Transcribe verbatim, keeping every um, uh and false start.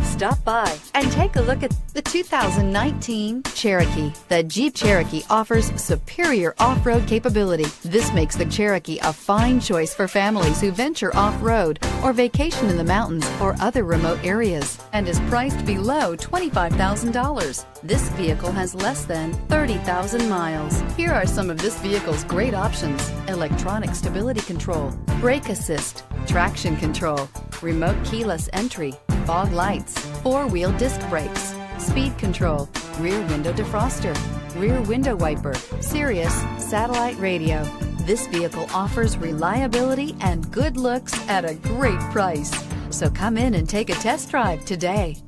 Stop by and take a look at the two thousand nineteen Cherokee. The Jeep Cherokee offers superior off-road capability. This makes the Cherokee a fine choice for families who venture off-road or vacation in the mountains or other remote areas, and is priced below twenty-five thousand dollars. This vehicle has less than thirty thousand miles. Here are some of this vehicle's great options: electronic stability control, brake assist, traction control, remote keyless entry, fog lights, four-wheel disc brakes, speed control, rear window defroster, rear window wiper, Sirius satellite radio. This vehicle offers reliability and good looks at a great price. So come in and take a test drive today.